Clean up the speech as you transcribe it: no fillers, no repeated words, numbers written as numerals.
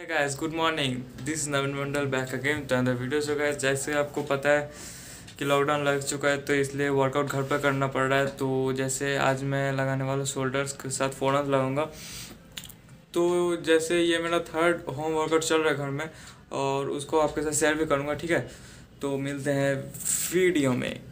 Hey guys, good morning. This is Naveen Mandal back again to another video. So guys, जैसे आपको पता है कि लॉकडाउन लग चुका है तो इसलिए वर्कआउट घर पर करना पड़ रहा है। तो जैसे आज मैं लगाने वाला शोल्डर्स के साथ फोल्डर्स लगाऊंगा। तो जैसे ये मेरा थर्ड होम वर्कआउट चल रहा है घर में और उसको आपके साथ शेयर भी करूँगा, ठीक है। तो मिलते हैं वीडियो में।